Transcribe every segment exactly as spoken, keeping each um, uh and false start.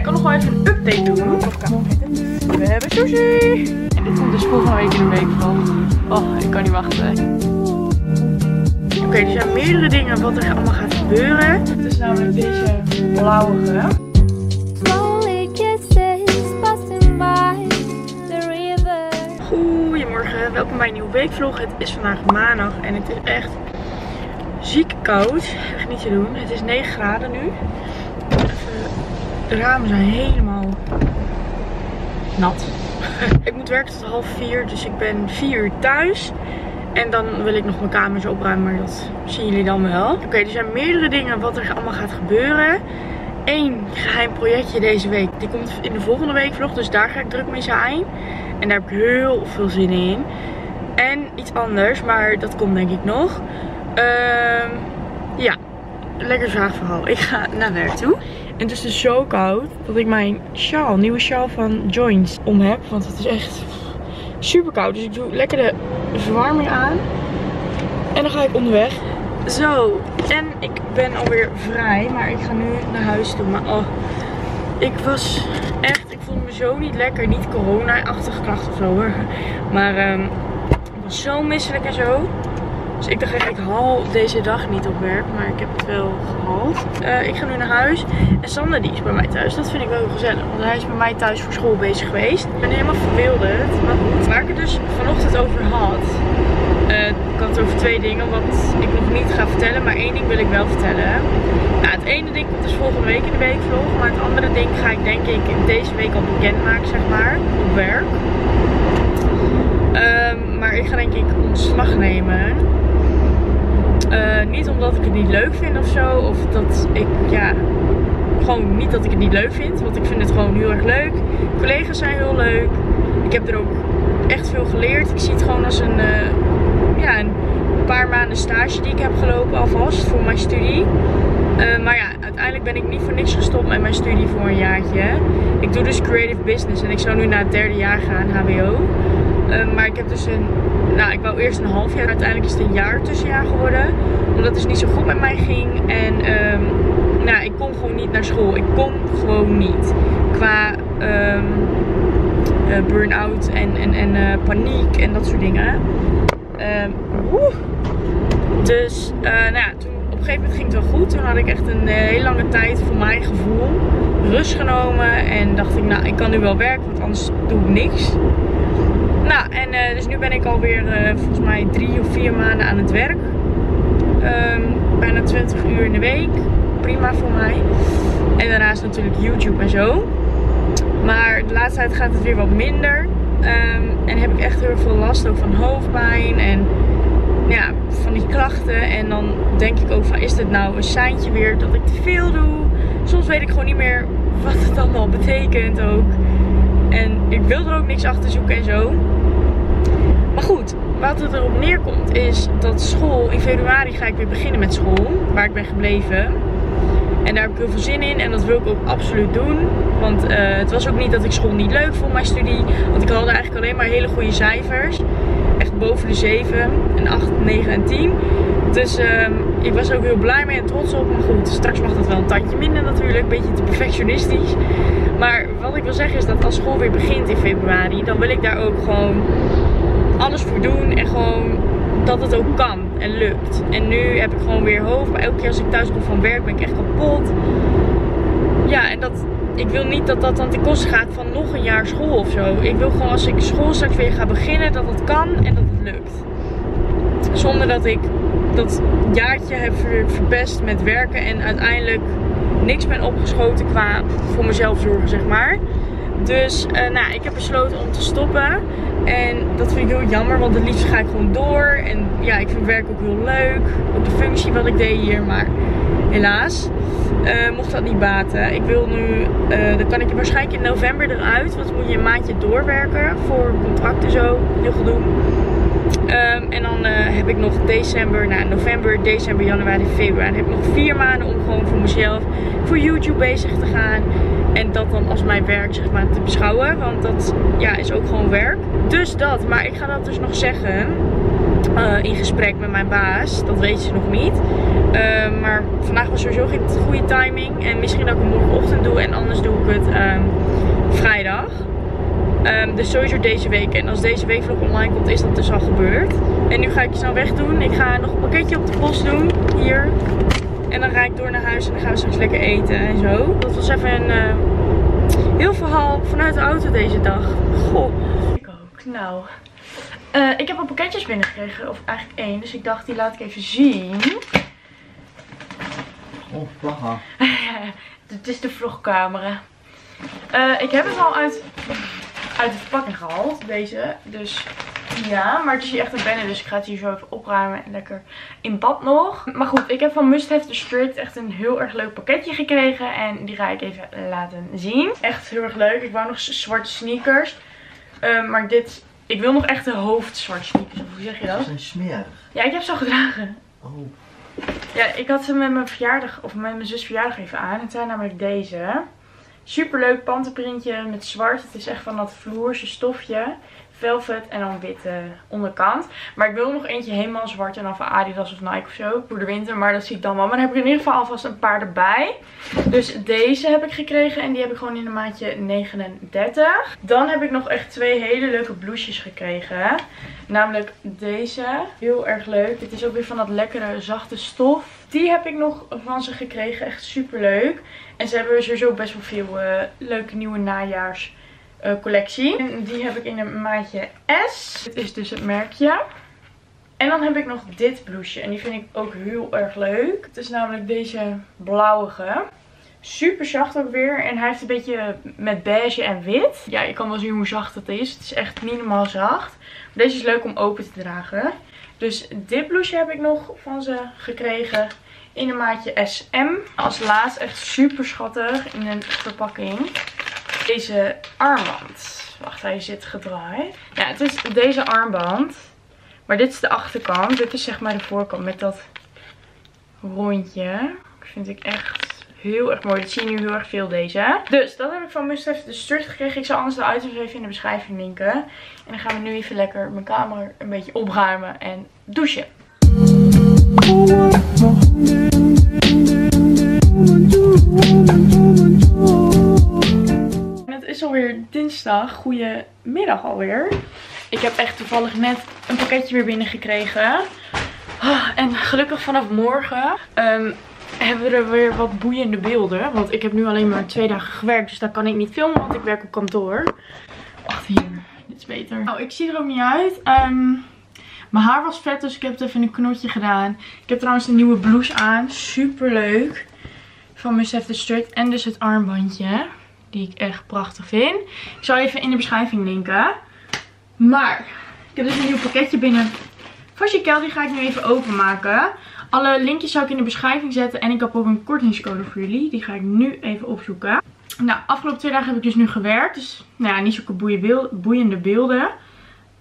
ik kan nog wel even een update doen. We hebben sushi. En dit komt dus volgende week in een week van. Oh, ik kan niet wachten. Oké, okay, er zijn meerdere dingen wat er allemaal gaat gebeuren. Het is namelijk deze blauwe. Goedemorgen, welkom bij een nieuwe weekvlog. Het is vandaag maandag en het is echt ziek koud. Echt niet te doen. Het is negen graden nu. De ramen zijn helemaal nat. Ik moet werken tot half vier, dus ik ben vier uur thuis. En dan wil ik nog mijn kamers opruimen, maar dat zien jullie dan wel. Oké, okay, er zijn meerdere dingen wat er allemaal gaat gebeuren. Eén geheim projectje deze week. Die komt in de volgende weekvlog, dus daar ga ik druk mee zijn. En daar heb ik heel veel zin in. En iets anders, maar dat komt denk ik nog. Uh, ja, lekker vraagverhaal. Ik ga naar werk toe. En het is dus zo koud dat ik mijn sjaal, nieuwe sjaal van Joins om heb. Want het is echt super koud. Dus ik doe lekker de verwarming aan. En dan ga ik onderweg. Zo, en ik ben alweer vrij. Maar ik ga nu naar huis toe. Maar oh, ik was echt, ik voelde me zo niet lekker. Niet corona-achtige klachten of zo hoor. Maar um, ik was zo misselijk en zo. Dus ik dacht eigenlijk, ik haal deze dag niet op werk, maar ik heb het wel gehaald. Uh, ik ga nu naar huis en Sander die is bij mij thuis. Dat vind ik wel heel gezellig, want hij is bij mij thuis voor school bezig geweest. Ik ben helemaal verwilderd, maar goed. Waar ik het dus vanochtend over had, uh, ik had het over twee dingen wat ik nog niet ga vertellen, maar één ding wil ik wel vertellen. Nou, het ene ding komt dus volgende week in de weekvlog, maar het andere ding ga ik denk ik deze week al bekendmaken, zeg maar, op werk. Um, maar ik ga denk ik ontslag nemen. Uh, niet omdat ik het niet leuk vind ofzo. Of dat ik, ja, gewoon niet dat ik het niet leuk vind. Want ik vind het gewoon heel erg leuk. Collega's zijn heel leuk. Ik heb er ook echt veel geleerd. Ik zie het gewoon als een, uh, ja, een paar maanden stage die ik heb gelopen alvast voor mijn studie. Uh, maar ja, uiteindelijk ben ik niet voor niks gestopt met mijn studie voor een jaartje. Ik doe dus creative business en ik zou nu naar het derde jaar gaan, H B O. Uh, maar ik heb dus een... Nou, ik wou eerst een half jaar, uiteindelijk is het een jaar tussenjaar geworden. Omdat het dus niet zo goed met mij ging. En um, nou, ik kon gewoon niet naar school. Ik kon gewoon niet. Qua um, uh, burn-out en, en, en uh, paniek en dat soort dingen. Um, dus, uh, nou ja, toen, op een gegeven moment ging het wel goed. Toen had ik echt een uh, heel lange tijd voor mijn gevoel rust genomen. En dacht ik, nou, ik kan nu wel werken, want anders doe ik niks. Nou, en uh, dus nu ben ik alweer uh, volgens mij drie of vier maanden aan het werk. Um, bijna twintig uur in de week. Prima voor mij. En daarnaast natuurlijk YouTube en zo. Maar de laatste tijd gaat het weer wat minder. Um, en heb ik echt heel veel last ook van hoofdpijn en ja, van die klachten. En dan denk ik ook van, is dit nou een seintje weer dat ik te veel doe? Soms weet ik gewoon niet meer wat het allemaal betekent ook. En ik wil er ook niks achter zoeken en zo. Maar goed, wat het erop neerkomt is dat school, in februari ga ik weer beginnen met school, waar ik ben gebleven. En daar heb ik heel veel zin in en dat wil ik ook absoluut doen. Want uh, het was ook niet dat ik school niet leuk vond, mijn studie. Want ik had eigenlijk alleen maar hele goede cijfers. Echt boven de zeven, een acht, negen en tien. Dus uh, ik was er ook heel blij mee en trots op. Maar goed, straks mag dat wel een tandje minder natuurlijk. Een beetje te perfectionistisch. Maar wat ik wil zeggen is dat als school weer begint in februari, dan wil ik daar ook gewoon alles voor doen. En gewoon dat het ook kan en lukt. En nu heb ik gewoon weer hoofd. Maar elke keer als ik thuis kom van werk ben ik echt kapot. Ja, en dat, ik wil niet dat dat dan ten koste gaat van nog een jaar school of zo. Ik wil gewoon als ik school straks weer ga beginnen, dat het kan en dat het lukt. Zonder dat ik dat jaartje heb verpest met werken en uiteindelijk niks ben opgeschoten qua voor mezelf zorgen, zeg maar. Dus uh, nou, ik heb besloten om te stoppen. En dat vind ik heel jammer, want het liefst ga ik gewoon door. En ja, ik vind werk ook heel leuk. Op de functie wat ik deed hier, maar helaas uh, mocht dat niet baten. Ik wil nu, uh, dan kan ik waarschijnlijk in november eruit. Want dan moet je een maandje doorwerken voor contracten zo, heel gedoe. Um, en dan uh, heb ik nog december, nou november, december, januari, februari. Dan heb ik nog vier maanden om gewoon voor mezelf, voor YouTube bezig te gaan. En dat dan als mijn werk, zeg maar, te beschouwen. Want dat, ja, is ook gewoon werk. Dus dat, maar ik ga dat dus nog zeggen uh, in gesprek met mijn baas. Dat weet ze nog niet. Uh, maar vandaag was sowieso geen goede timing. En misschien dat ik het morgenochtend doe. En anders doe ik het um, vrijdag. Um, dus sowieso deze week. En als deze week vlog online komt, is dat dus al gebeurd. En nu ga ik je snel weg doen. Ik ga nog een pakketje op de post doen. Hier. En dan rijd ik door naar huis. En dan gaan we straks lekker eten en zo. Dat was even een uh, heel verhaal vanuit de auto deze dag. Goh. Ik ook. Nou. Uh, ik heb al pakketjes binnengekregen. Of eigenlijk één. Dus ik dacht, die laat ik even zien. Oh, plaha. Dit is de vlogcamera. Uh, ik heb het al uit, uit de verpakking gehaald. Deze. Dus ja. Maar het is hier echt een banner. Dus ik ga het hier zo even opruimen. En lekker in bad nog. Maar goed. Ik heb van Musthavesdistrict echt een heel erg leuk pakketje gekregen. En die ga ik even laten zien. Echt heel erg leuk. Ik wou nog zwarte sneakers. Uh, maar dit... Ik wil nog echt de hoofdzwarte sneakers. Hoe zeg je dat? Dat is een smerig. Ja, ik heb ze al gedragen. Oh. Ja, ik had ze met mijn verjaardag, of met mijn zus verjaardag even aan. Het zijn namelijk deze. Superleuk pantenprintje met zwart. Het is echt van dat vloerse stofje. Velvet en dan witte onderkant. Maar ik wil nog eentje helemaal zwart en dan van Adidas of Nike of zo. Voor de winter, maar dat zie ik dan wel. Maar dan heb ik in ieder geval alvast een paar erbij. Dus deze heb ik gekregen en die heb ik gewoon in een maatje negenendertig. Dan heb ik nog echt twee hele leuke blousejes gekregen. Namelijk deze. Heel erg leuk. Dit is ook weer van dat lekkere zachte stof. Die heb ik nog van ze gekregen. Echt super leuk. En ze hebben sowieso best wel veel uh, leuke nieuwe najaars. Uh, collectie. En die heb ik in een maatje S. Dit is dus het merkje. En dan heb ik nog dit blouseje. En die vind ik ook heel erg leuk. Het is namelijk deze blauwige. Super zacht ook weer. En hij heeft een beetje met beige en wit. Ja, je kan wel zien hoe zacht het is. Het is echt minimaal zacht. Maar deze is leuk om open te dragen. Dus dit blouseje heb ik nog van ze gekregen. In een maatje S M. Als laatst echt super schattig. In een verpakking. Deze armband. Wacht, hij zit gedraaid. Ja, het is deze armband. Maar dit is de achterkant. Dit is zeg maar de voorkant met dat rondje. Dat vind ik echt heel erg mooi. Dat zie je nu heel erg veel, deze. Dus dat heb ik van Musthavesdistrict gekregen. Ik zal anders de items even in de beschrijving linken. En dan gaan we nu even lekker mijn kamer een beetje opruimen en douchen. Het is alweer dinsdag. Goedemiddag alweer. Ik heb echt toevallig net een pakketje weer binnengekregen. En gelukkig vanaf morgen um, hebben we er weer wat boeiende beelden. Want ik heb nu alleen maar twee dagen gewerkt. Dus daar kan ik niet filmen, want ik werk op kantoor. Wacht, hier. Dit is beter. Nou, ik zie er ook niet uit. Um, mijn haar was vet, dus ik heb het even in een knotje gedaan. Ik heb trouwens een nieuwe blouse aan. Super leuk. Van Musthavesdistrict. En dus het armbandje. Die ik echt prachtig vind. Ik zal even in de beschrijving linken. Maar ik heb dus een nieuw pakketje binnen van Chiquelle. Die ga ik nu even openmaken. Alle linkjes zal ik in de beschrijving zetten. En ik heb ook een kortingscode voor jullie. Die ga ik nu even opzoeken. Nou, afgelopen twee dagen heb ik dus nu gewerkt. Dus nou ja, niet zulke boeiende beelden.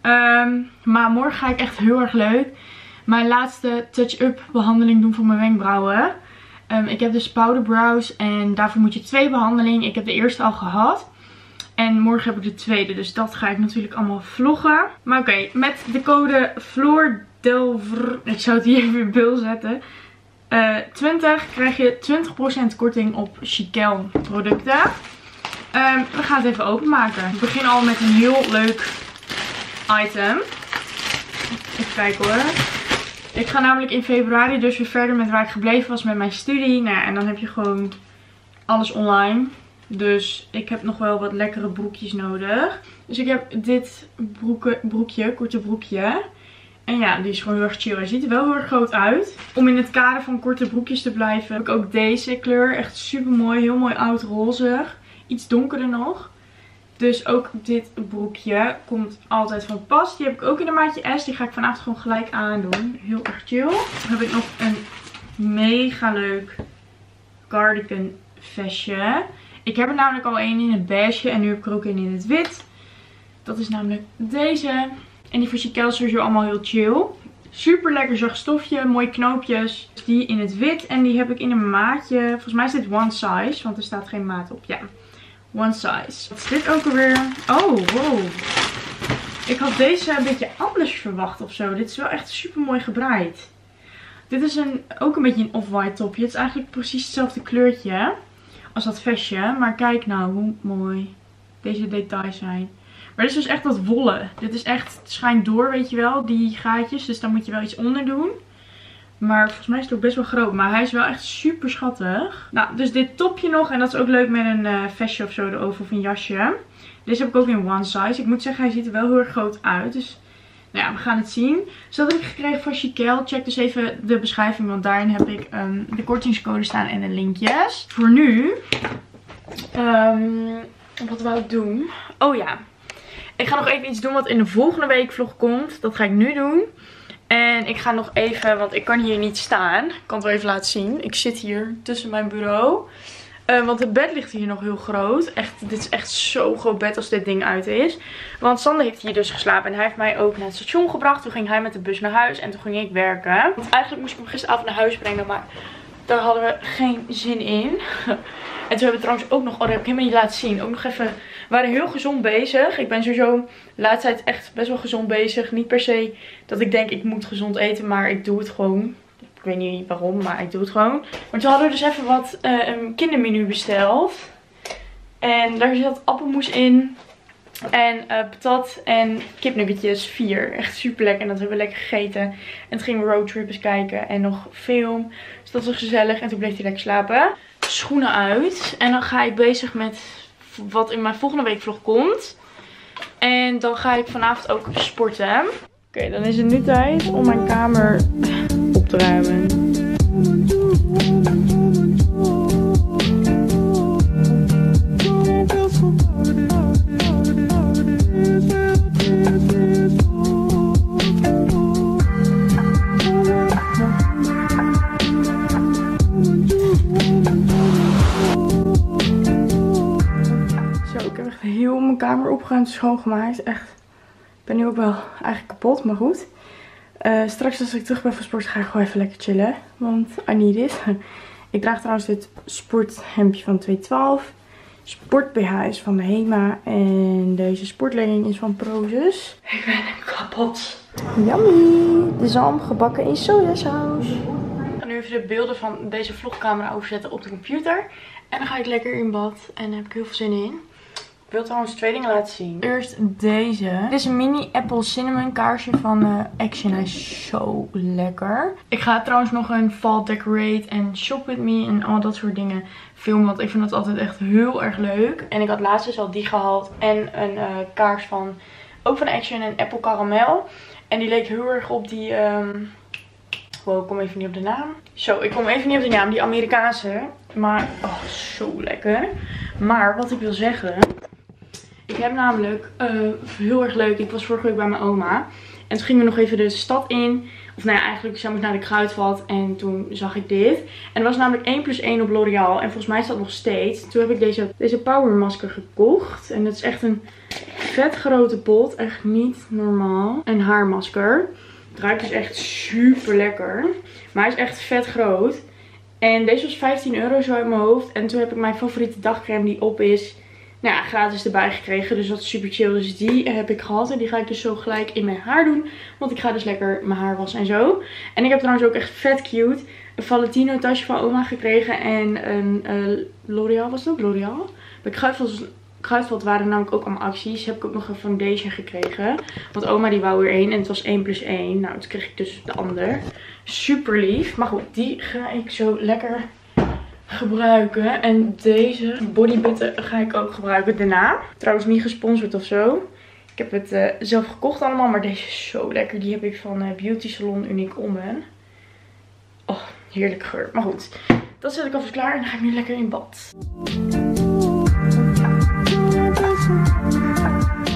Um, maar morgen ga ik echt heel erg leuk mijn laatste touch-up behandeling doen voor mijn wenkbrauwen. Um, ik heb dus POWDERBROWS en daarvoor moet je twee behandelingen. Ik heb de eerste al gehad. En morgen heb ik de tweede. Dus dat ga ik natuurlijk allemaal vloggen. Maar oké, okay, met de code FloorDelver, ik zou het hier even in beeld zetten. Uh, twintig krijg je twintig procent korting op Chiquelle producten. Um, we gaan het even openmaken. Ik begin al met een heel leuk item. Even kijken hoor. Ik ga namelijk in februari dus weer verder met waar ik gebleven was met mijn studie. Nou, en dan heb je gewoon alles online. Dus ik heb nog wel wat lekkere broekjes nodig. Dus ik heb dit broeke, broekje, korte broekje. En ja, die is gewoon heel erg chill. Hij ziet er wel heel erg groot uit. Om in het kader van korte broekjes te blijven heb ik ook deze kleur. Echt super mooi. Heel mooi oud rozig. Iets donkerder nog. Dus ook dit broekje komt altijd van pas. Die heb ik ook in de maatje S. Die ga ik vanavond gewoon gelijk aandoen. Heel erg chill. Dan heb ik nog een mega leuk cardigan vestje. Ik heb er namelijk al één in het beige. En nu heb ik er ook één in het wit. Dat is namelijk deze. En die voor Chiquelle is sowieso allemaal heel chill. Super lekker zacht stofje. Mooie knoopjes. Die in het wit. En die heb ik in een maatje. Volgens mij is dit one size. Want er staat geen maat op. Ja. One size. Wat is dit ook alweer? Oh, wow. Ik had deze een beetje anders verwacht of zo. Dit is wel echt super mooi gebreid. Dit is een, ook een beetje een off-white topje. Het is eigenlijk precies hetzelfde kleurtje als dat vestje. Maar kijk nou hoe mooi deze details zijn. Maar dit is dus echt dat wollen. Dit is echt, het schijnt door, weet je wel, die gaatjes. Dus daar moet je wel iets onder doen. Maar volgens mij is het ook best wel groot. Maar hij is wel echt super schattig. Nou, dus dit topje nog. En dat is ook leuk met een uh, vestje of zo erover. Of een jasje. Deze heb ik ook in one size. Ik moet zeggen, hij ziet er wel heel erg groot uit. Dus nou ja, we gaan het zien. Dus dat heb ik gekregen van Chiquelle. Check dus even de beschrijving. Want daarin heb ik um, de kortingscode staan en de linkjes. Voor nu. Um, wat wou ik doen? Oh ja. Ik ga nog even iets doen wat in de volgende week vlog komt. Dat ga ik nu doen. En ik ga nog even, want ik kan hier niet staan. Ik kan het wel even laten zien. Ik zit hier tussen mijn bureau. Uh, want het bed ligt hier nog heel groot. Echt, dit is echt zo'n groot bed als dit ding uit is. Want Sander heeft hier dus geslapen. En hij heeft mij ook naar het station gebracht. Toen ging hij met de bus naar huis. En toen ging ik werken. Want eigenlijk moest ik hem gisteravond naar huis brengen. Maar daar hadden we geen zin in. En toen hebben we trouwens ook nog, oh dat heb ik helemaal niet laten zien. Ook nog even, we waren heel gezond bezig. Ik ben sowieso de laatste tijd echt best wel gezond bezig. Niet per se dat ik denk ik moet gezond eten, maar ik doe het gewoon. Ik weet niet waarom, maar ik doe het gewoon. Maar toen hadden we dus even wat uh, een kindermenu besteld. En daar zat appelmoes in. En uh, patat en kipnuggetjes, vier. Echt super lekker. En dat hebben we lekker gegeten. En toen gingen we roadtrip eens kijken. En nog film. Dus dat was gezellig. En toen bleef hij lekker slapen. Schoenen uit. En dan ga ik bezig met wat in mijn volgende week vlog komt. En dan ga ik vanavond ook sporten. Oké, okay, dan is het nu tijd om mijn kamer op te ruimen. Heel mijn kamer opgeruimd, schoongemaakt. Echt. Ik ben nu ook wel eigenlijk kapot, maar goed. Uh, straks als ik terug ben van sport ga ik gewoon even lekker chillen. Want I need it. Ik draag trouwens dit sporthemdje van tweehonderdtwaalf. Sport B H is van de HEMA. En deze sportlegging is van Prozis. Ik ben kapot. Yummy. De zalm gebakken in sojasaus. Ik ga nu even de beelden van deze vlogcamera overzetten op de computer. En dan ga ik lekker in bad. En daar heb ik heel veel zin in. Ik wil trouwens twee dingen laten zien. Eerst deze. Dit is een mini apple cinnamon kaarsje van uh, Action. Hij is zo lekker. Ik ga trouwens nog een fall decorate en shop with me en al dat soort dingen filmen. Want ik vind dat altijd echt heel erg leuk. En ik had laatst dus al die gehaald. En een uh, kaars van, ook van Action, en apple caramel. En die leek heel erg op die... Um... Wow, ik kom even niet op de naam. Zo, ik kom even niet op de naam. Die Amerikaanse. Maar, oh, zo lekker. Maar, wat ik wil zeggen... Ik heb namelijk, uh, heel erg leuk, ik was vorige week bij mijn oma. En toen gingen we nog even de stad in. Of nou ja, eigenlijk zou ik naar de Kruidvat. En toen zag ik dit. En er was namelijk één plus één op L'Oreal. En volgens mij is dat nog steeds. Toen heb ik deze, deze power masker gekocht. En dat is echt een vet grote pot. Echt niet normaal. Een haarmasker. Het ruikt dus echt super lekker. Maar hij is echt vet groot. En deze was vijftien euro zo uit mijn hoofd. En toen heb ik mijn favoriete dagcreme die op is... Nou ja, gratis erbij gekregen. Dus dat is super chill. Dus die heb ik gehad. En die ga ik dus zo gelijk in mijn haar doen. Want ik ga dus lekker mijn haar wassen en zo. En ik heb trouwens ook echt vet cute een Valentino tasje van oma gekregen. En een uh, L'Oreal. Was het ook L'Oreal? Bij Kruidvat, Kruidvat waren namelijk ook allemaal acties. Heb ik ook nog een foundation gekregen. Want oma die wou weer één. En het was één plus één. Nou, toen kreeg ik dus de ander. Super lief. Maar goed, die ga ik zo lekker... gebruiken. En deze body butter ga ik ook gebruiken daarna. Trouwens niet gesponsord of zo. Ik heb het uh, zelf gekocht allemaal. Maar deze is zo lekker. Die heb ik van uh, Beauty Salon Unicorn. Oh, heerlijk geur. Maar goed, dat zet ik alvast klaar. En dan ga ik nu lekker in bad.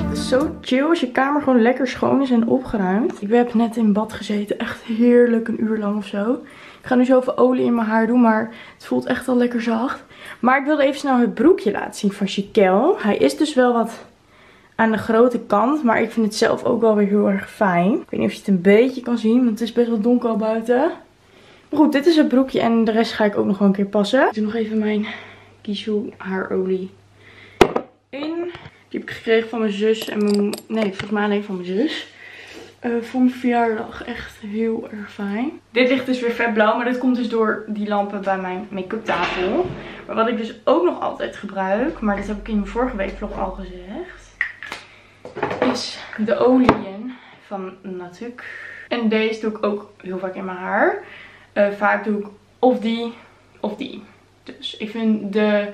Het is zo chill als je kamer gewoon lekker schoon is en opgeruimd. Ik heb net in bad gezeten. Echt heerlijk, een uur lang of zo. Ik ga nu zoveel olie in mijn haar doen, maar het voelt echt al lekker zacht. Maar ik wilde even snel het broekje laten zien van Chiquelle. Hij is dus wel wat aan de grote kant, maar ik vind het zelf ook wel weer heel erg fijn. Ik weet niet of je het een beetje kan zien, want het is best wel donker al buiten. Maar goed, dit is het broekje en de rest ga ik ook nog wel een keer passen. Ik doe nog even mijn Kishu haarolie in. Die heb ik gekregen van mijn zus en mijn... Nee, volgens mij alleen van mijn zus. Uh, voor mijn verjaardag. Echt heel erg fijn. Dit licht is weer vet blauw. Maar dit komt dus door die lampen bij mijn make-up tafel. Maar wat ik dus ook nog altijd gebruik. Maar dat heb ik in mijn vorige week vlog al gezegd. Is de oliën van Natuk. En deze doe ik ook heel vaak in mijn haar. Uh, vaak doe ik of die of die. Dus ik vind de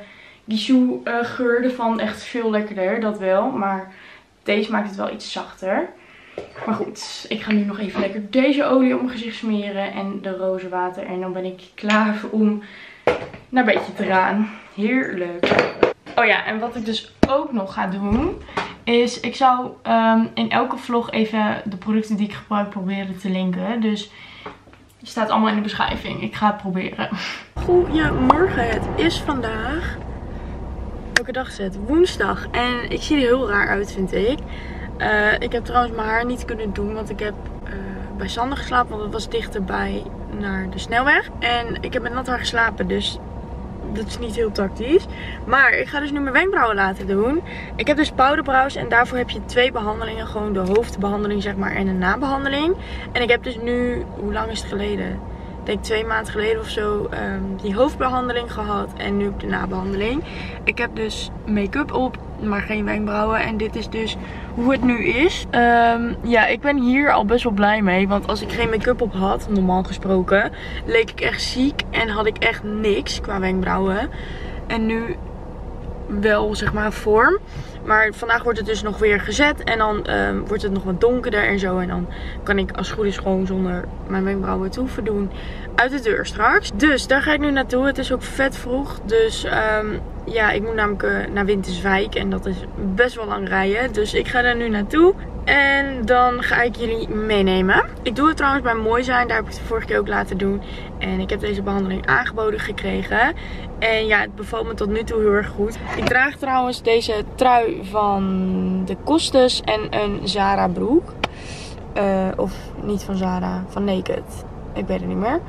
Kishu uh, geur ervan echt veel lekkerder. Dat wel. Maar deze maakt het wel iets zachter. Maar goed, ik ga nu nog even lekker deze olie op mijn gezicht smeren en de roze water. En dan ben ik klaar om naar een beetje te gaan. Heerlijk. Oh ja, en wat ik dus ook nog ga doen is, ik zou um, in elke vlog even de producten die ik gebruik proberen te linken. Dus die staat allemaal in de beschrijving. Ik ga het proberen. Goedemorgen, het is vandaag... Welke dag is het? Woensdag. En ik zie er heel raar uit, vind ik. Uh, ik heb trouwens mijn haar niet kunnen doen, want ik heb uh, bij Sander geslapen, want het was dichterbij naar de snelweg. En ik heb met nat haar geslapen, dus dat is niet heel tactisch. Maar ik ga dus nu mijn wenkbrauwen laten doen. Ik heb dus POWDERBROWS en daarvoor heb je twee behandelingen. Gewoon de hoofdbehandeling, zeg maar, en een nabehandeling. En ik heb dus nu, hoe lang is het geleden? Ik denk twee maanden geleden of zo, um, die hoofdbehandeling gehad en nu de nabehandeling. Ik heb dus make-up op, maar geen wenkbrauwen. En dit is dus hoe het nu is. Um, ja, ik ben hier al best wel blij mee. Want als ik geen make-up op had, normaal gesproken, leek ik echt ziek. En had ik echt niks qua wenkbrauwen. En nu wel, zeg maar, vorm. Maar vandaag wordt het dus nog weer gezet. En dan um, wordt het nog wat donkerder en zo. En dan kan ik als het goed is gewoon zonder mijn wenkbrauwen te hoeven doen uit de deur straks. Dus daar ga ik nu naartoe. Het is ook vet vroeg. Dus... Um, ja, ik moet namelijk uh, naar Winterswijk en dat is best wel lang rijden. Dus ik ga daar nu naartoe en dan ga ik jullie meenemen. Ik doe het trouwens bij Mooi Zijn, daar heb ik het de vorige keer ook laten doen. En ik heb deze behandeling aangeboden gekregen. En ja, het bevalt me tot nu toe heel erg goed. Ik draag trouwens deze trui van de Kostes en een Zara broek. Uh, of niet van Zara, van Naked. Ik weet het niet meer.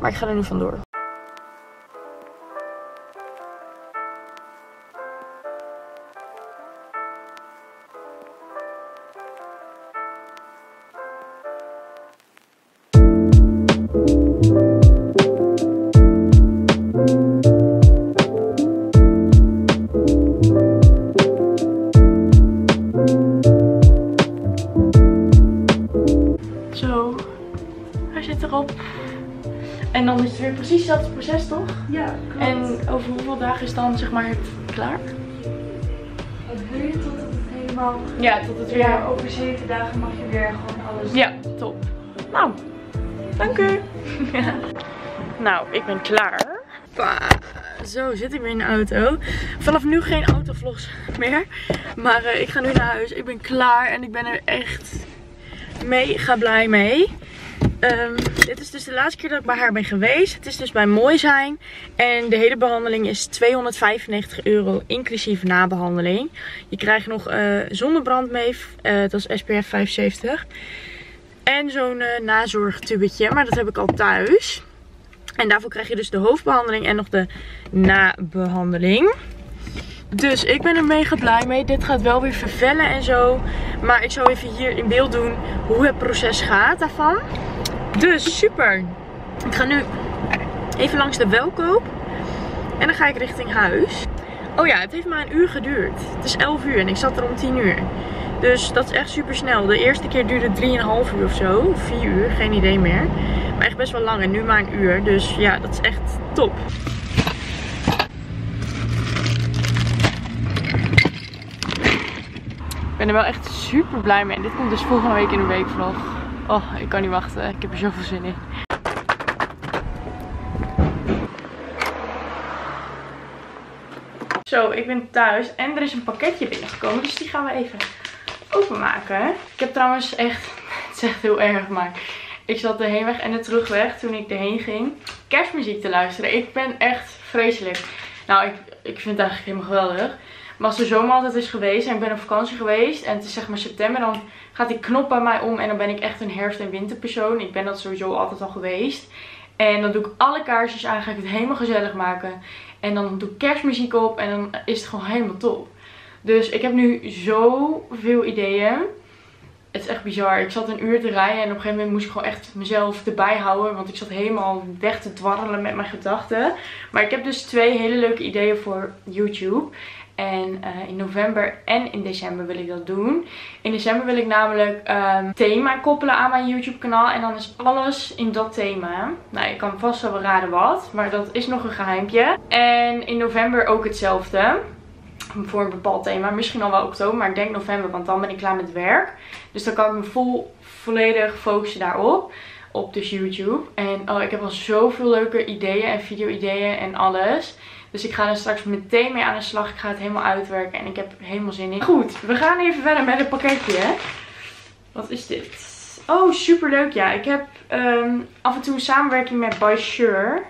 Maar ik ga er nu vandoor. Hetzelfde proces, toch? Ja, klopt. En over hoeveel dagen is dan, zeg maar, het klaar? Het duurt tot het helemaal... Ja, tot het weer... Ja, over zeven dagen mag je weer gewoon alles doen. Ja, top. Nou, dank u. Ja. Nou, ik ben klaar. Bah, zo zit ik weer in de auto. Vanaf nu geen autovlogs meer. Maar uh, ik ga nu naar huis. Ik ben klaar en ik ben er echt mega blij mee. Um, dit is dus de laatste keer dat ik bij haar ben geweest. Het is dus bij Mooi Zijn. En de hele behandeling is tweehonderdvijfennegentig euro, inclusief nabehandeling. Je krijgt nog uh, zonnebrand mee, uh, dat is S P F vijfenzeventig. En zo'n uh, nazorgtubetje, maar dat heb ik al thuis. En daarvoor krijg je dus de hoofdbehandeling en nog de nabehandeling. Dus ik ben er mega blij mee. Dit gaat wel weer vervellen en zo. Maar ik zal even hier in beeld doen hoe het proces gaat daarvan. Dus super. Ik ga nu even langs de Welkoop. En dan ga ik richting huis. Oh ja, het heeft maar een uur geduurd. Het is elf uur en ik zat er om tien uur. Dus dat is echt super snel. De eerste keer duurde drieënhalf uur of zo. vier uur, geen idee meer. Maar echt best wel lang en nu maar een uur. Dus ja, dat is echt top. Ik ben er wel echt super blij mee. En dit komt dus volgende week in een weekvlog. Oh, ik kan niet wachten. Ik heb er zoveel zin in. Zo, ik ben thuis. En er is een pakketje binnengekomen. Dus die gaan we even openmaken. Ik heb trouwens echt... Het is echt heel erg, maar... Ik zat de heenweg en de terugweg toen ik erheen ging kerstmuziek te luisteren. Ik ben echt vreselijk. Nou, ik, ik vind het eigenlijk helemaal geweldig. Maar als de zomer altijd is geweest en ik ben op vakantie geweest en het is zeg maar september, dan gaat die knop bij mij om en dan ben ik echt een herfst- en winterpersoon. Ik ben dat sowieso altijd al geweest. En dan doe ik alle kaarsjes aan, ga ik het helemaal gezellig maken. En dan doe ik kerstmuziek op en dan is het gewoon helemaal top. Dus ik heb nu zoveel ideeën. Het is echt bizar. Ik zat een uur te rijden en op een gegeven moment moest ik gewoon echt mezelf erbij houden. Want ik zat helemaal weg te dwarrelen met mijn gedachten. Maar ik heb dus twee hele leuke ideeën voor YouTube. En uh, in november en in december wil ik dat doen. In december wil ik namelijk um, thema koppelen aan mijn YouTube kanaal. En dan is alles in dat thema. Nou, ik kan vast wel raden wat. Maar dat is nog een geheimpje. En in november ook hetzelfde. Voor een bepaald thema. Misschien al wel oktober. Maar ik denk november. Want dan ben ik klaar met werk. Dus dan kan ik me vol, volledig focussen daarop. Op dus YouTube. En oh, ik heb al zoveel leuke ideeën. En video ideeën en alles. Dus ik ga er straks meteen mee aan de slag. Ik ga het helemaal uitwerken. En ik heb er helemaal zin in. Goed. We gaan even verder met het pakketje. Wat is dit? Oh, super leuk. Ja, ik heb um, af en toe een samenwerking met By Shir.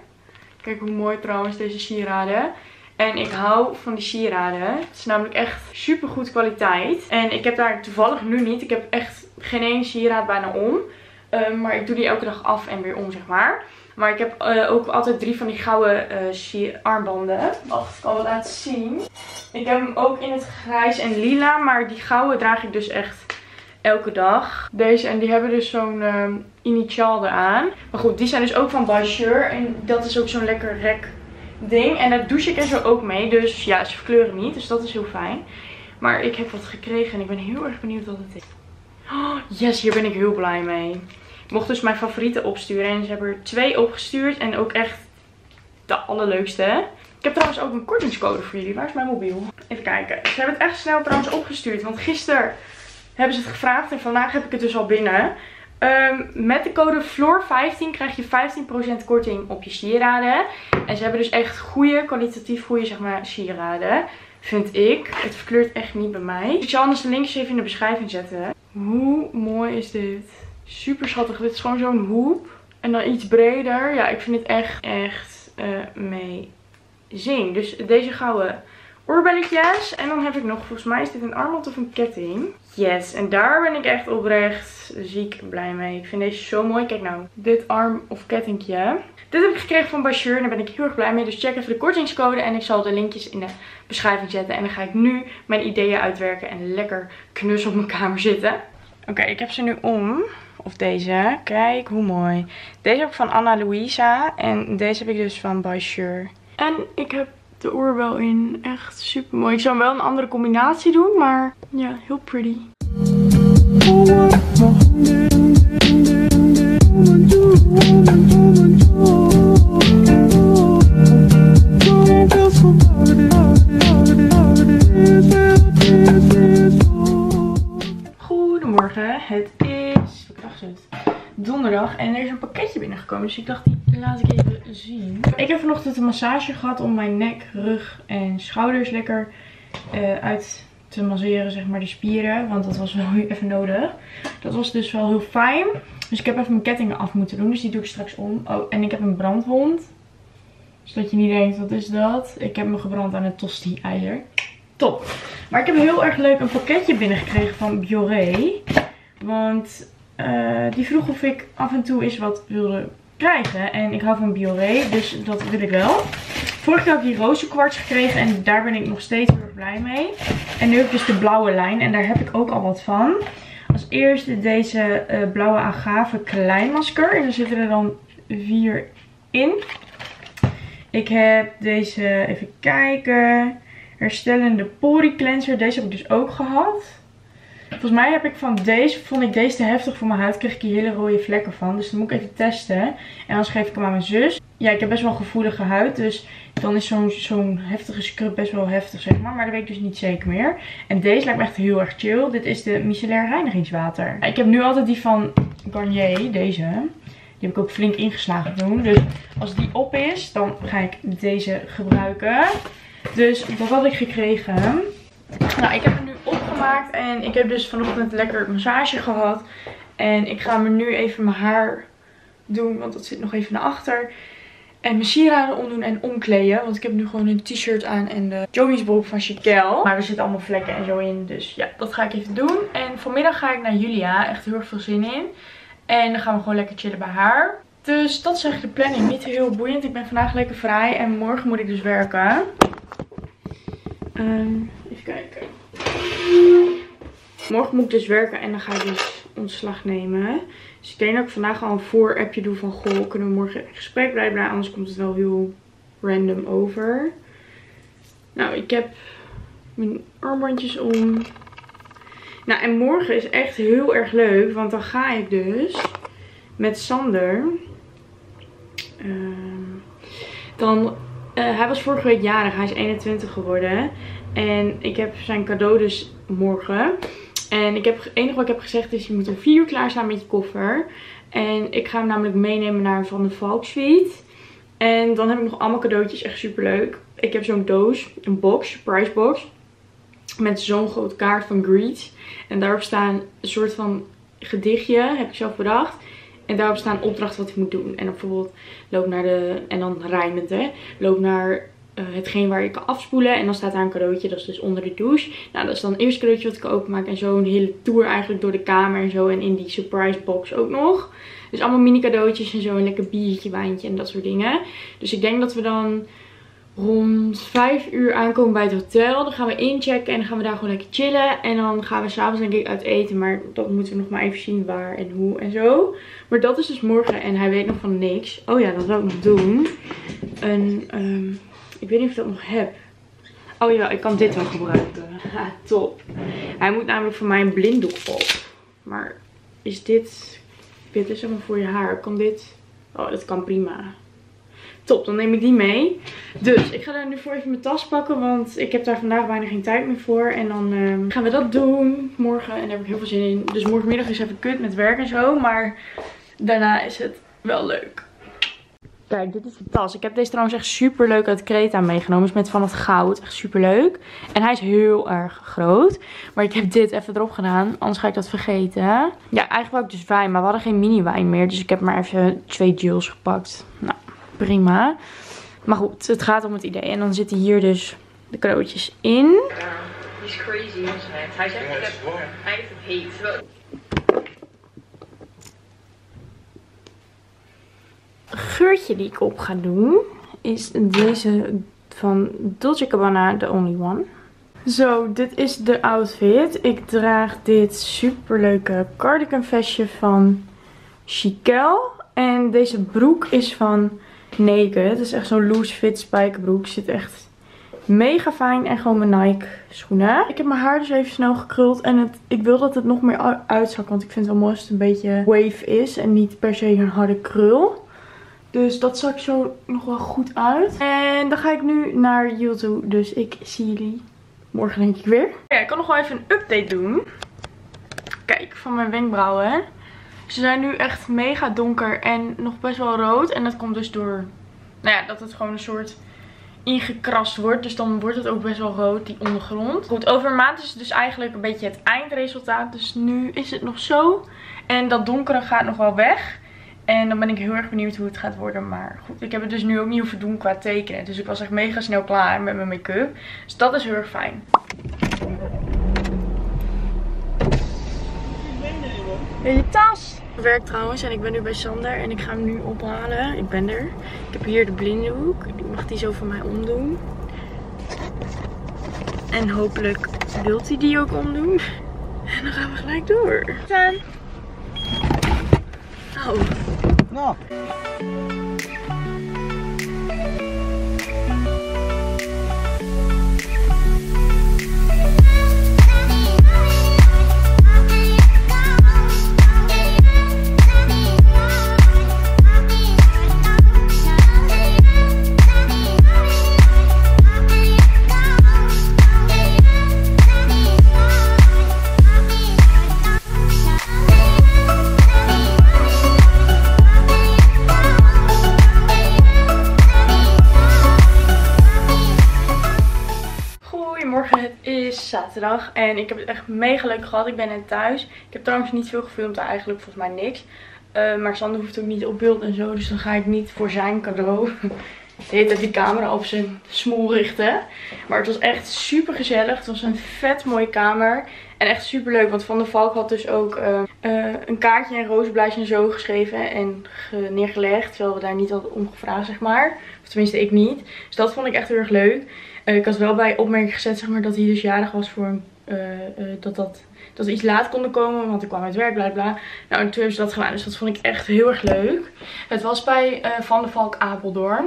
Kijk hoe mooi trouwens deze sieraden. En ik hou van die sieraden. Het is namelijk echt super goed kwaliteit. En ik heb daar toevallig nu niet. Ik heb echt geen één sieraad bijna om. Um, maar ik doe die elke dag af en weer om, zeg maar. Maar ik heb uh, ook altijd drie van die gouden uh, armbanden. Wacht, ik kan wel laten zien. Ik heb hem ook in het grijs en lila. Maar die gouden draag ik dus echt elke dag. Deze, en die hebben dus zo'n uh, initiaal eraan. Maar goed, die zijn dus ook van By Shir. En dat is ook zo'n lekker rek ding. En daar douche ik en zo ook mee. Dus ja, ze verkleuren niet. Dus dat is heel fijn. Maar ik heb wat gekregen en ik ben heel erg benieuwd wat het is. Oh, yes, hier ben ik heel blij mee. Ik mocht dus mijn favorieten opsturen. En ze hebben er twee opgestuurd. En ook echt de allerleukste. Ik heb trouwens ook een kortingscode voor jullie. Waar is mijn mobiel? Even kijken. Ze hebben het echt snel trouwens opgestuurd. Want gisteren hebben ze het gevraagd. En vandaag heb ik het dus al binnen. Um, met de code Floor vijftien krijg je vijftien procent korting op je sieraden. En ze hebben dus echt goede, kwalitatief goede, zeg maar, sieraden. Vind ik. Het verkleurt echt niet bij mij. Ik zal anders de linkjes even in de beschrijving zetten. Hoe mooi is dit? Super schattig. Dit is gewoon zo'n hoep. En dan iets breder. Ja, ik vind het echt, echt uh, mee zing. Dus deze gouden oorbelletjes. En dan heb ik nog, volgens mij is dit een armband of een ketting. Yes, en daar ben ik echt oprecht ziek blij mee. Ik vind deze zo mooi. Kijk nou, dit arm of kettingje. Dit heb ik gekregen van By Shir en daar ben ik heel erg blij mee. Dus check even de kortingscode en ik zal de linkjes in de beschrijving zetten. En dan ga ik nu mijn ideeën uitwerken en lekker knus op mijn kamer zitten. Oké, okay, ik heb ze nu om. Of deze. Kijk hoe mooi. Deze heb ik van Anna-Louisa en deze heb ik dus van By Shir. En ik heb de oorbel in. Echt super mooi. Ik zou wel een andere combinatie doen, maar ja, heel pretty. Goedemorgen, het is... Wat dag is het? Donderdag en er is een pakketje binnengekomen, dus ik dacht, laat ik even zien. Ik heb vanochtend een massage gehad om mijn nek, rug en schouders lekker uh, uit te masseren, zeg maar, de spieren. Want dat was wel even nodig. Dat was dus wel heel fijn. Dus ik heb even mijn kettingen af moeten doen, dus die doe ik straks om. Oh, en ik heb een brandwond. Zodat je niet denkt, wat is dat? Ik heb me gebrand aan het tosti-ijzer. Top! Maar ik heb heel erg leuk een pakketje binnengekregen van Bioré. Want... Uh, die vroeg of ik af en toe eens wat wilde krijgen. En ik hou van Bioré, dus dat wil ik wel. Vorig jaar heb ik die roze kwarts gekregen en daar ben ik nog steeds heel erg blij mee. En nu heb ik dus de blauwe lijn en daar heb ik ook al wat van. Als eerste deze uh, blauwe agave kleinmasker. En daar zitten er dan vier in. Ik heb deze, even kijken, herstellende pori cleanser. Deze heb ik dus ook gehad. Volgens mij heb ik van deze, vond ik deze te heftig voor mijn huid, kreeg ik hier hele rode vlekken van. Dus dan moet ik even testen. En anders geef ik hem aan mijn zus. Ja, ik heb best wel een gevoelige huid, dus dan is zo'n zo'n heftige scrub best wel heftig, zeg maar. Maar dat weet ik dus niet zeker meer. En deze lijkt me echt heel erg chill. Dit is de micellair reinigingswater. Ik heb nu altijd die van Garnier, deze. Die heb ik ook flink ingeslagen toen. Dus als die op is, dan ga ik deze gebruiken. Dus dat had ik gekregen. Nou, ik heb hem nu opgemaakt en ik heb dus vanochtend lekker massage gehad. En ik ga me nu even mijn haar doen, want dat zit nog even naar achter. En mijn sieraden omdoen en omkleden, want ik heb nu gewoon een t-shirt aan en de joggingsbroek van Chiquelle. Maar er zitten allemaal vlekken en zo in, dus ja, dat ga ik even doen. En vanmiddag ga ik naar Julia, echt heel erg veel zin in. En dan gaan we gewoon lekker chillen bij haar. Dus dat is eigenlijk de planning, niet heel boeiend. Ik ben vandaag lekker vrij en morgen moet ik dus werken. Um, even kijken. Morgen moet ik dus werken en dan ga ik dus ontslag nemen. Dus ik denk dat ik vandaag al een voor-appje doe van goh, kunnen we morgen in gesprek blijven? Anders komt het wel heel random over. Nou, ik heb mijn armbandjes om. Nou, en morgen is echt heel erg leuk, want dan ga ik dus met Sander. Uh, dan, uh, hij was vorige week jarig, hij is eenentwintig geworden. En ik heb zijn cadeau dus morgen. En ik heb, het enige wat ik heb gezegd is, je moet om vier uur klaarstaan met je koffer. En ik ga hem namelijk meenemen naar Van de Valksfeed. En dan heb ik nog allemaal cadeautjes, echt super leuk. Ik heb zo'n doos, een box, surprise box. Met zo'n grote kaart van Greet. En daarop staan een soort van gedichtje, heb ik zelf bedacht. En daarop staan opdrachten wat ik moet doen. En dan bijvoorbeeld loop naar de, en dan rijmend hè, loop naar... Uh, hetgeen waar ik kan afspoelen. En dan staat daar een cadeautje. Dat is dus onder de douche. Nou, dat is dan het eerste cadeautje wat ik openmaak. En zo een hele tour eigenlijk door de kamer en zo. En in die surprise box ook nog. Dus allemaal mini cadeautjes en zo. Een lekker biertje, wijntje en dat soort dingen. Dus ik denk dat we dan rond vijf uur aankomen bij het hotel. Dan gaan we inchecken en dan gaan we daar gewoon lekker chillen. En dan gaan we s'avonds denk ik uit eten. Maar dat moeten we nog maar even zien waar en hoe en zo. Maar dat is dus morgen. En hij weet nog van niks. Oh ja, dat wil ik nog doen. Een... Um... Ik weet niet of ik dat nog heb. Oh ja, ik kan dit wel gebruiken. Ha, top. Hij moet namelijk voor mij een blinddoek op. Maar is dit... Dit is allemaal voor je haar. Kan dit... Oh, dat kan prima. Top, dan neem ik die mee. Dus, ik ga daar nu voor even mijn tas pakken. Want ik heb daar vandaag bijna geen tijd meer voor. En dan um, gaan we dat doen morgen. En daar heb ik heel veel zin in. Dus morgenmiddag is even kut met werk en zo. Maar daarna is het wel leuk. Kijk, dit is de tas. Ik heb deze trouwens echt super leuk uit Kreta meegenomen. Is met van het goud. Echt super leuk. En hij is heel erg groot. Maar ik heb dit even erop gedaan. Anders ga ik dat vergeten. Ja, eigenlijk wou ik dus wijn. Maar we hadden geen mini wijn meer. Dus ik heb maar even twee Jules gepakt. Nou, prima. Maar goed, het gaat om het idee. En dan zitten hier dus de cadeautjes in. Ja, hij is crazy. Hij zegt, ik heb, hij heeft het heet. Geurtje die ik op ga doen is deze van Dulce Cabana, The Only One. Zo, dit is de outfit. Ik draag dit superleuke cardigan vestje van Chiquelle. En deze broek is van Naked. Het is echt zo'n loose fit spijkerbroek. Zit echt mega fijn. En gewoon mijn Nike schoenen. Ik heb mijn haar dus even snel gekruld. En het, ik wil dat het nog meer uitzakt. Want ik vind het wel mooi als het een beetje wave is. En niet per se een harde krul. Dus dat zag zo nog wel goed uit. En dan ga ik nu naar jullie toe. Dus ik zie jullie morgen denk ik weer. Ja, ik kan nog wel even een update doen. Kijk, van mijn wenkbrauwen. Ze zijn nu echt mega donker en nog best wel rood. En dat komt dus door, nou ja, dat het gewoon een soort ingekrast wordt. Dus dan wordt het ook best wel rood, die ondergrond. Goed, over een maand is het dus eigenlijk een beetje het eindresultaat. Dus nu is het nog zo. En dat donkere gaat nog wel weg. En dan ben ik heel erg benieuwd hoe het gaat worden. Maar goed, ik heb het dus nu ook niet hoeven doen qua tekenen. Dus ik was echt mega snel klaar met mijn make-up. Dus dat is heel erg fijn. In je tas! Ik werk trouwens en ik ben nu bij Sander. En ik ga hem nu ophalen. Ik ben er. Ik heb hier de blinddoek. Ik mag die zo van mij omdoen. En hopelijk wilt hij die ook omdoen. En dan gaan we gelijk door. Dan. Oh. Nou. Zaterdag en ik heb het echt mega leuk gehad. Ik ben net thuis. Ik heb trouwens niet veel gefilmd, eigenlijk volgens mij niks. Uh, maar Sander hoeft ook niet op beeld en zo, dus dan ga ik niet voor zijn cadeau de hele tijd die camera op zijn smoel richten. Maar het was echt super gezellig. Het was een vet mooie kamer en echt super leuk. Want Van de Valk had dus ook uh, uh, een kaartje en rozenblaadje en zo geschreven en ge neergelegd, terwijl we daar niet hadden omgevraagd, zeg maar. Of tenminste ik niet. Dus dat vond ik echt heel erg leuk. Ik had wel bij opmerking gezet, zeg maar, dat hij dus jarig was voor een uh, uh, dat, dat, dat we iets laat konden komen, want ik kwam uit werk, bla bla. Nou, en toen hebben ze dat gedaan, dus dat vond ik echt heel erg leuk. Het was bij uh, Van de Valk Apeldoorn.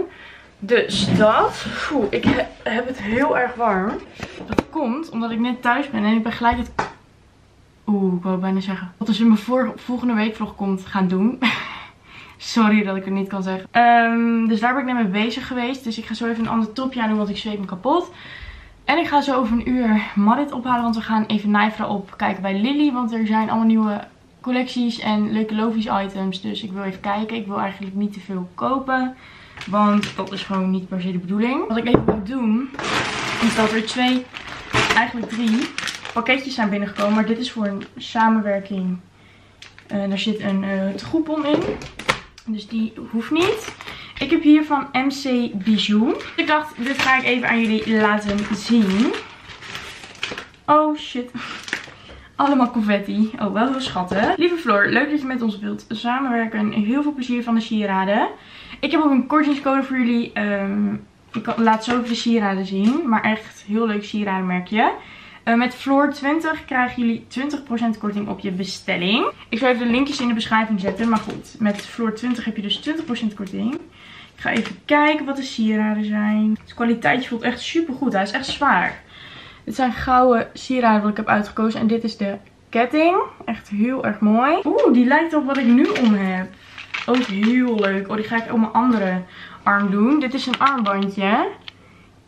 Dus dat, poeh, ik he, heb het heel erg warm. Dat komt omdat ik net thuis ben en ik ben gelijk het... Oeh, ik wou bijna zeggen. Wat dus in mijn vorige, volgende week vlog komt gaan doen. Sorry dat ik het niet kan zeggen. Um, dus daar ben ik net mee bezig geweest. Dus ik ga zo even een ander topje aan doen, want ik zweet me kapot. En ik ga zo over een uur Marit ophalen, want we gaan even Nijfra opkijken bij Lily. Want er zijn allemaal nieuwe collecties en leuke lofies items. Dus ik wil even kijken. Ik wil eigenlijk niet te veel kopen. Want dat is gewoon niet per se de bedoeling. Wat ik even moet doen, is dat er twee, eigenlijk drie pakketjes zijn binnengekomen. Maar dit is voor een samenwerking. Uh, daar zit een uh, groepon in. Dus die hoeft niet. Ik heb hier van M C Bijou. Ik dacht, dit ga ik even aan jullie laten zien. Oh shit. Allemaal confetti. Oh, wel heel schattig. Lieve Floor, leuk dat je met ons wilt samenwerken. Heel veel plezier van de sieraden. Ik heb ook een kortingscode voor jullie. Um, ik laat zo even de sieraden zien. Maar echt heel leuk sieradenmerkje. Uh, met Floor twintig krijgen jullie twintig procent korting op je bestelling. Ik zal even de linkjes in de beschrijving zetten. Maar goed, met Floor twintig heb je dus twintig procent korting. Ik ga even kijken wat de sieraden zijn. Het kwaliteitje voelt echt super goed. Hij is echt zwaar. Dit zijn gouden sieraden wat ik heb uitgekozen. En dit is de ketting. Echt heel erg mooi. Oeh, die lijkt op wat ik nu om heb. Ook heel leuk. Oh, die ga ik op mijn andere arm doen. Dit is een armbandje.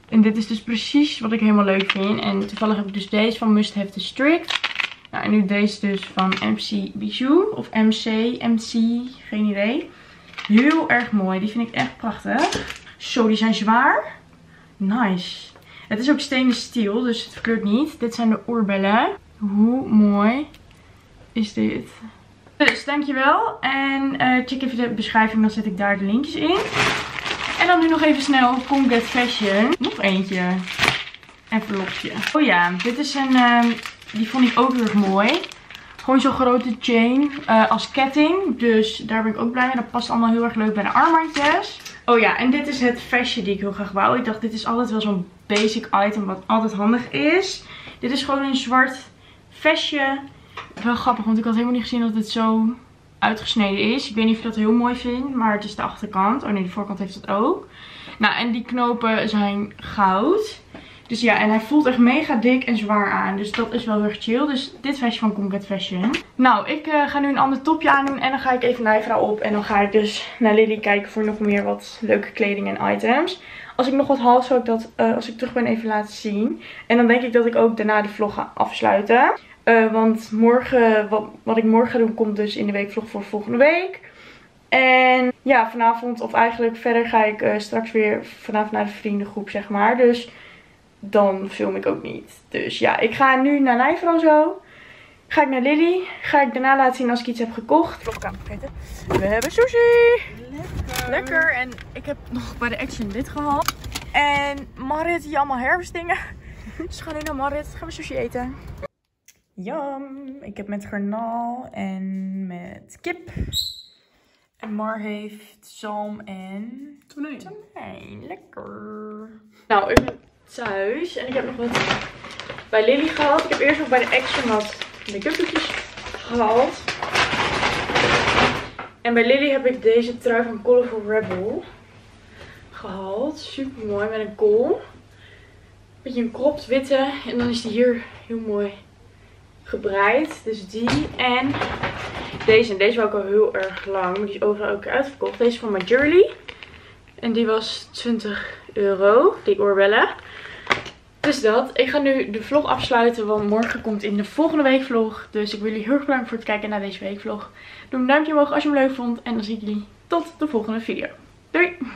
En dit is dus precies wat ik helemaal leuk vind. En toevallig heb ik dus deze van Musthavesdistrict. Nou, en nu deze dus van M C Bijou. Of M C, M C, geen idee. Heel erg mooi. Die vind ik echt prachtig. Zo, die zijn zwaar. Nice. Het is ook stainless steel, dus het verkleurt niet. Dit zijn de oorbellen. Hoe mooi is dit? Dus, dankjewel. En uh, check even de beschrijving, dan zet ik daar de linkjes in. En dan nu nog even snel Concrete Fashion. Nog eentje. En verlopje. Oh ja, dit is een... Uh, die vond ik ook heel erg mooi. Gewoon zo'n grote chain uh, als ketting. Dus daar ben ik ook blij mee. Dat past allemaal heel erg leuk bij de armbandjes. Oh ja, en dit is het vestje die ik heel graag wou. Ik dacht, dit is altijd wel zo'n basic item wat altijd handig is. Dit is gewoon een zwart vestje. Wel grappig, want ik had helemaal niet gezien dat dit zo uitgesneden is. Ik weet niet of je dat heel mooi vindt, maar het is de achterkant. Oh nee, de voorkant heeft dat ook. Nou, en die knopen zijn goud. Dus ja, en hij voelt echt mega dik en zwaar aan. Dus dat is wel heel erg chill. Dus dit vestje van Concrete Fashion. Nou, ik uh, ga nu een ander topje aandoen. En dan ga ik even Nijfra op. En dan ga ik dus naar Lily kijken voor nog meer wat leuke kleding en items. Als ik nog wat haal, zal ik dat uh, als ik terug ben even laten zien. En dan denk ik dat ik ook daarna de vlog ga afsluiten. Uh, want morgen, wat, wat ik morgen ga doen, komt dus in de weekvlog voor volgende week. En ja, vanavond, of eigenlijk verder ga ik uh, straks weer vanavond naar de vriendengroep, zeg maar. Dus... dan film ik ook niet. Dus ja, ik ga nu naar Nijfra zo. Ga ik naar Lily. Ga ik daarna laten zien als ik iets heb gekocht. Vlogkamer vergeten. We hebben sushi. Lekker. Lekker. En ik heb nog bij de Action dit gehad. En Marit hier allemaal herfstdingen. Dus we gaan nu naar Marit. Gaan we sushi eten. Yum. Ik heb met garnaal en met kip. En Mar heeft zalm en tonijn. Tonijn. Lekker. Nou, ik ben... thuis. En ik heb nog wat bij Lily gehad. Ik heb eerst nog bij de Action wat make-up doekjes gehaald. En bij Lily heb ik deze trui van Colorful Rebel gehaald. Super mooi met een kool. Beetje een cropped witte. En dan is die hier heel mooi gebreid. Dus die en deze. En deze wou ik al heel erg lang. Maar die is overal ook uitverkocht. Deze is van myjewelry. En die was twintig euro. Die oorbellen. Dus dat. Ik ga nu de vlog afsluiten. Want morgen komt in de volgende week vlog. Dus ik wil jullie heel erg bedanken voor het kijken naar deze week vlog. Doe een duimpje omhoog als je hem leuk vond. En dan zie ik jullie tot de volgende video. Doei!